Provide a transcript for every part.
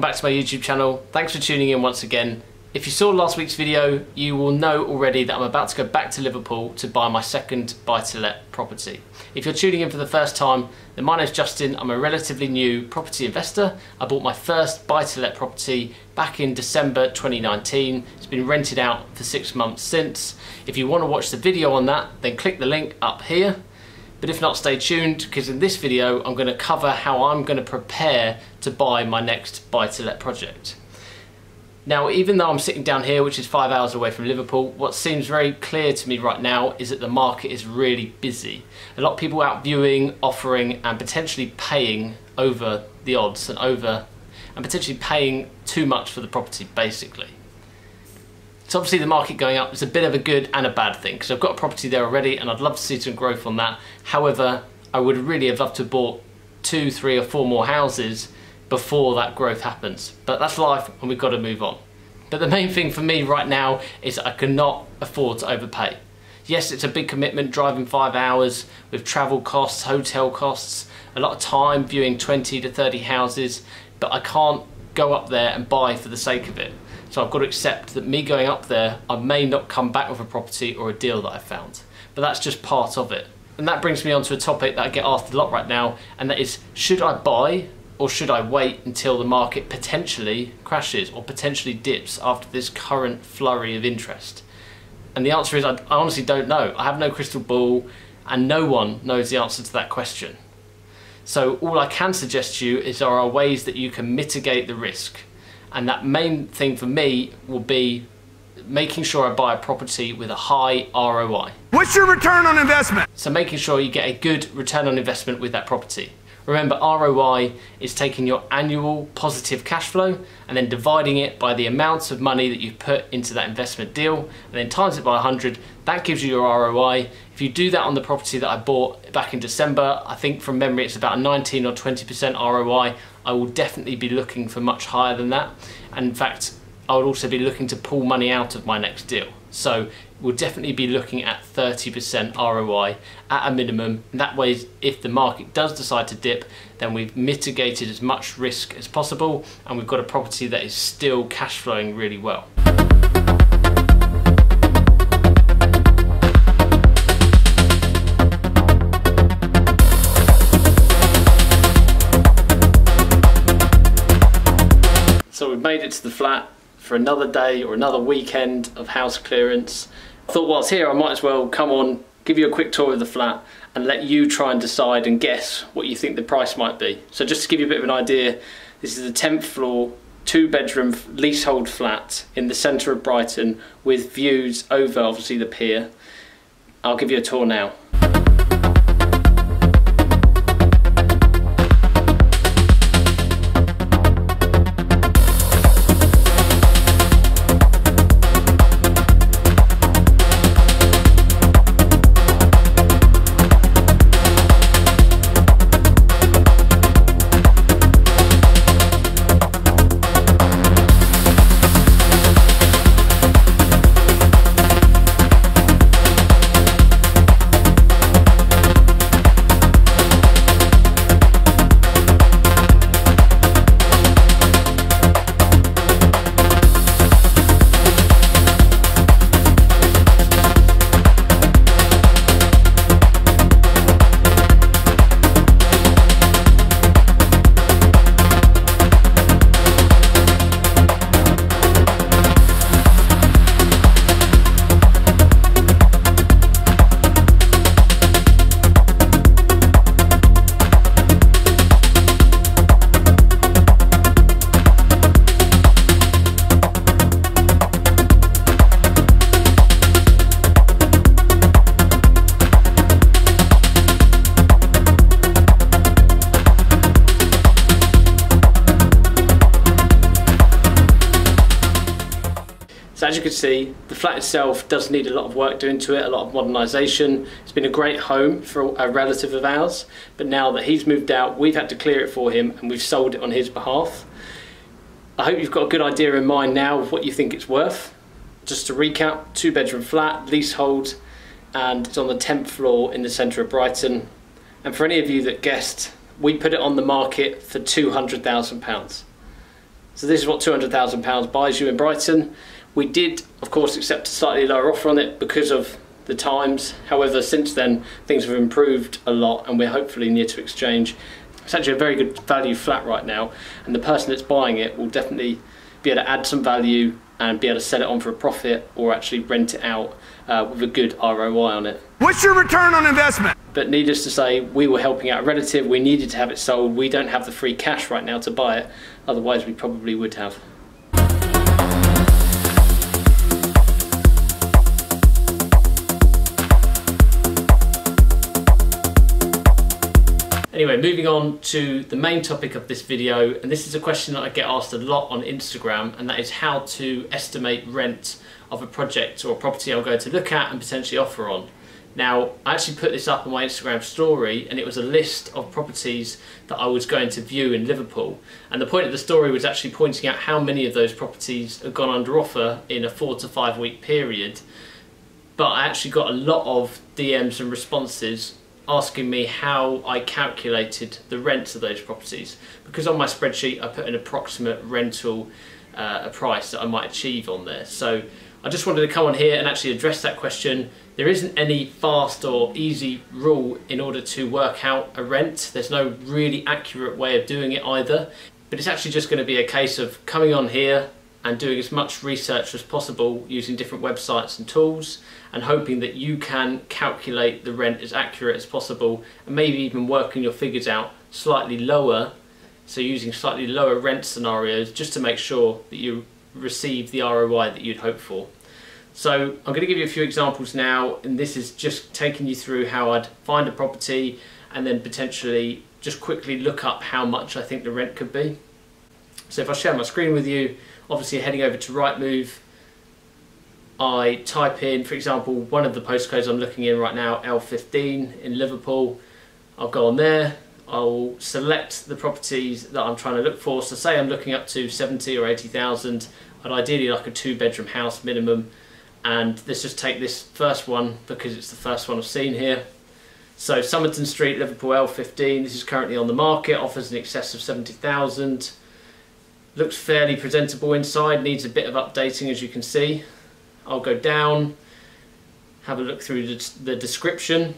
welcome back to my YouTube channel. Thanks for tuning in once again. If you saw last week's video, you will know already that I'm about to go back to Liverpool to buy my second buy-to-let property. If you're tuning in for the first time, then my name's Justin. I'm a relatively new property investor. I bought my first buy-to-let property back in December 2019. It's been rented out for 6 months since. If you want to watch the video on that, then click the link up here. But if not, stay tuned, because in this video, I'm going to cover how I'm going to prepare to buy my next buy-to-let project. Now, even though I'm sitting down here, which is 5 hours away from Liverpool, what seems very clear to me right now is that the market is really busy. A lot of people out viewing, offering, and potentially paying over the odds and potentially paying too much for the property, basically. So obviously the market going up is a bit of a good and a bad thing, because I've got a property there already and I'd love to see some growth on that. However, I would really have loved to have bought 2, 3, or 4 more houses before that growth happens. But that's life and we've got to move on. But the main thing for me right now is I cannot afford to overpay. Yes, it's a big commitment, driving 5 hours with travel costs, hotel costs, a lot of time viewing 20 to 30 houses, but I can't go up there and buy for the sake of it. So I've got to accept that me going up there, I may not come back with a property or a deal that I found. But that's just part of it. And that brings me on to a topic that I get asked a lot right now, and that is, should I buy or should I wait until the market potentially crashes or potentially dips after this current flurry of interest? And the answer is, I honestly don't know. I have no crystal ball and no one knows the answer to that question. So all I can suggest to you is there are ways that you can mitigate the risk. And that main thing for me will be making sure I buy a property with a high ROI. What's your return on investment? So making sure you get a good return on investment with that property. Remember, ROI is taking your annual positive cash flow and then dividing it by the amount of money that you've put into that investment deal and then times it by 100. That gives you your ROI. If you do that on the property that I bought back in December, I think from memory it's about 19 or 20% ROI. I will definitely be looking for much higher than that. And in fact, I would also be looking to pull money out of my next deal. So we'll definitely be looking at 30% ROI at a minimum. And that way, if the market does decide to dip, then we've mitigated as much risk as possible. And we've got a property that is still cash flowing really well. So we've made it to the flat for another day or another weekend of house clearance. I thought whilst here I might as well come on, give you a quick tour of the flat and let you try and decide and guess what you think the price might be. So just to give you a bit of an idea, this is the 10th floor, 2-bedroom leasehold flat in the centre of Brighton with views over obviously the pier. I'll give you a tour now. So as you can see, the flat itself does need a lot of work doing to it, a lot of modernisation. It's been a great home for a relative of ours, but now that he's moved out, we've had to clear it for him and we've sold it on his behalf. I hope you've got a good idea in mind now of what you think it's worth. Just to recap, 2-bedroom flat, leasehold, and it's on the 10th floor in the centre of Brighton. And for any of you that guessed, we put it on the market for £200,000. So this is what £200,000 buys you in Brighton. We did, of course, accept a slightly lower offer on it because of the times. However, since then, things have improved a lot and we're hopefully near to exchange. It's actually a very good value flat right now, and the person that's buying it will definitely be able to add some value and be able to sell it on for a profit or actually rent it out with a good ROI on it. What's your return on investment? But needless to say, we were helping out a relative, we needed to have it sold, we don't have the free cash right now to buy it, otherwise we probably would have. Anyway, moving on to the main topic of this video, and this is a question that I get asked a lot on Instagram, and that is how to estimate rent of a project or a property I'll go to look at and potentially offer on. Now, I actually put this up on my Instagram story, and it was a list of properties that I was going to view in Liverpool. And the point of the story was actually pointing out how many of those properties have gone under offer in a 4 to 5 week period. But I actually got a lot of DMs and responses asking me how I calculated the rents of those properties, because on my spreadsheet I put an approximate rental price that I might achieve on there. So I just wanted to come on here and actually address that question. There isn't any fast or easy rule in order to work out a rent. There's no really accurate way of doing it either, but it's actually just going to be a case of coming on here and doing as much research as possible using different websites and tools, and hoping that you can calculate the rent as accurate as possible, and maybe even working your figures out slightly lower, so using slightly lower rent scenarios just to make sure that you receive the ROI that you'd hope for. So I'm going to give you a few examples now, and this is just taking you through how I'd find a property and then potentially just quickly look up how much I think the rent could be. So if I share my screen with you, obviously heading over to Rightmove, I type in, for example, one of the postcodes I'm looking in right now, L15 in Liverpool. I'll go on there, I'll select the properties that I'm trying to look for. So say I'm looking up to 70 or 80,000, I'd ideally like a 2-bedroom house minimum. And let's just take this first one because it's the first one I've seen here. So Somerton Street, Liverpool L15, this is currently on the market, offers in excess of 70,000. Looks fairly presentable inside, needs a bit of updating as you can see. I'll go down, have a look through the description,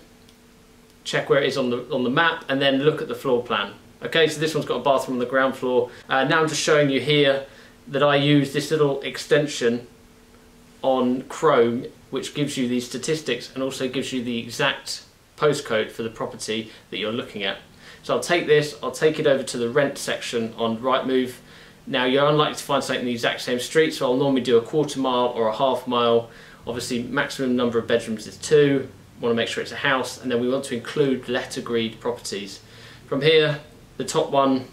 check where it is on the map, and then look at the floor plan. Okay, so this one's got a bathroom on the ground floor. Now I'm just showing you here that I use this little extension on Chrome, which gives you these statistics and also gives you the exact postcode for the property that you're looking at. So I'll take this, I'll take it over to the rent section on Rightmove. Now, you're unlikely to find something in the exact same street, so I'll normally do a 1/4 mile or a 1/2 mile. Obviously, maximum number of bedrooms is 2. We want to make sure it's a house, and then we want to include let agreed properties. From here, the top one,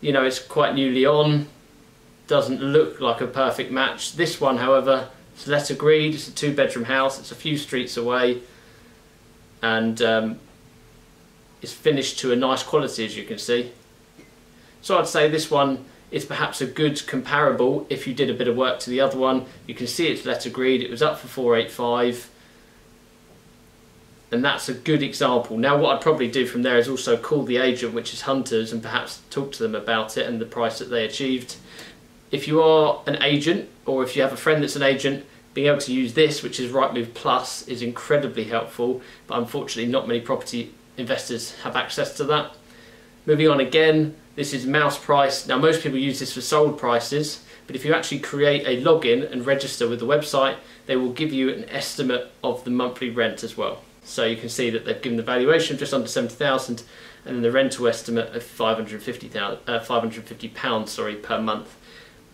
you know, it's quite newly on, doesn't look like a perfect match. This one, however, it's let agreed, it's a 2-bedroom house, it's a few streets away, and it's finished to a nice quality, as you can see. So I'd say this one is perhaps a good comparable if you did a bit of work to the other one. You can see it's let agreed, it was up for 485, and that's a good example. Now what I'd probably do from there is also call the agent, which is Hunters, and perhaps talk to them about it and the price that they achieved. If you are an agent, or if you have a friend that's an agent, being able to use this, which is Rightmove Plus, is incredibly helpful, but unfortunately not many property investors have access to that. Moving on again, this is Mouse Price. Now most people use this for sold prices, but if you actually create a login and register with the website, they will give you an estimate of the monthly rent as well. So you can see that they've given the valuation of just under 70,000, and then the rental estimate of £550 per month.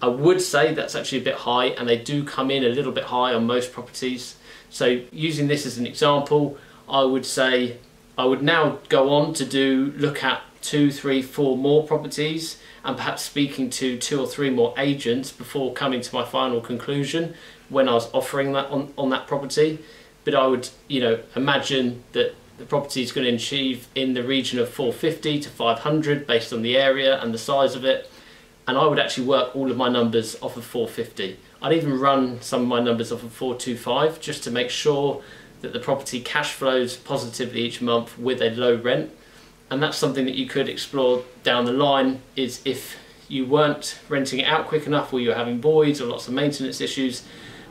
I would say that's actually a bit high, and they do come in a little bit high on most properties. So using this as an example, I would say I would now go on to look at 2, 3, 4 more properties, and perhaps speaking to 2 or 3 more agents before coming to my final conclusion when I was offering that on that property. But I would, you know, imagine that the property is going to achieve in the region of 450 to 500 based on the area and the size of it, and I would actually work all of my numbers off of 450. I'd even run some of my numbers off of 425 just to make sure that the property cash flows positively each month with a low rent. And that's something that you could explore down the line, is if you weren't renting it out quick enough, or you're having voids or lots of maintenance issues.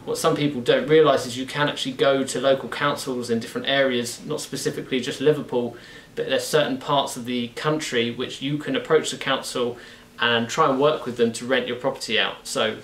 What some people don't realise is you can actually go to local councils in different areas, not specifically just Liverpool, but there's certain parts of the country which you can approach the council and try and work with them to rent your property out. So,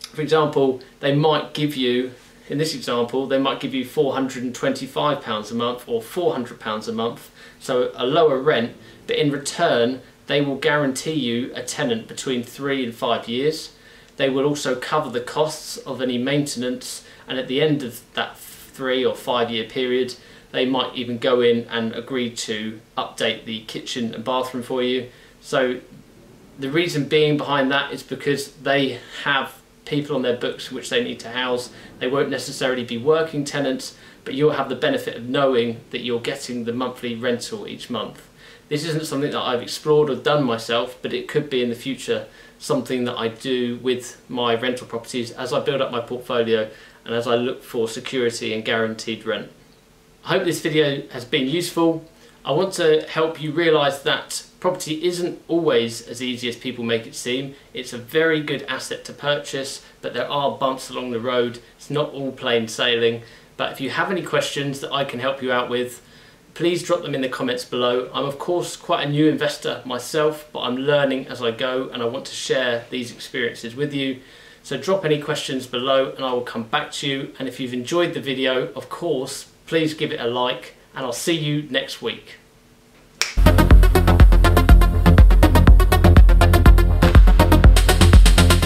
for example, they might give you, in this example, they might give you £425 a month or £400 a month, so a lower rent, but in return they will guarantee you a tenant between 3 and 5 years. They will also cover the costs of any maintenance, and at the end of that 3 or 5 year period they might even go in and agree to update the kitchen and bathroom for you. So the reason being behind that is because they have people on their books which they need to house. They won't necessarily be working tenants, but you'll have the benefit of knowing that you're getting the monthly rental each month. This isn't something that I've explored or done myself, but it could be in the future something that I do with my rental properties as I build up my portfolio and as I look for security and guaranteed rent. I hope this video has been useful. I want to help you realise that property isn't always as easy as people make it seem. It's a very good asset to purchase, but there are bumps along the road. It's not all plain sailing. But if you have any questions that I can help you out with, please drop them in the comments below. I'm of course quite a new investor myself, but I'm learning as I go and I want to share these experiences with you. So drop any questions below and I will come back to you. And if you've enjoyed the video, of course, please give it a like, and I'll see you next week.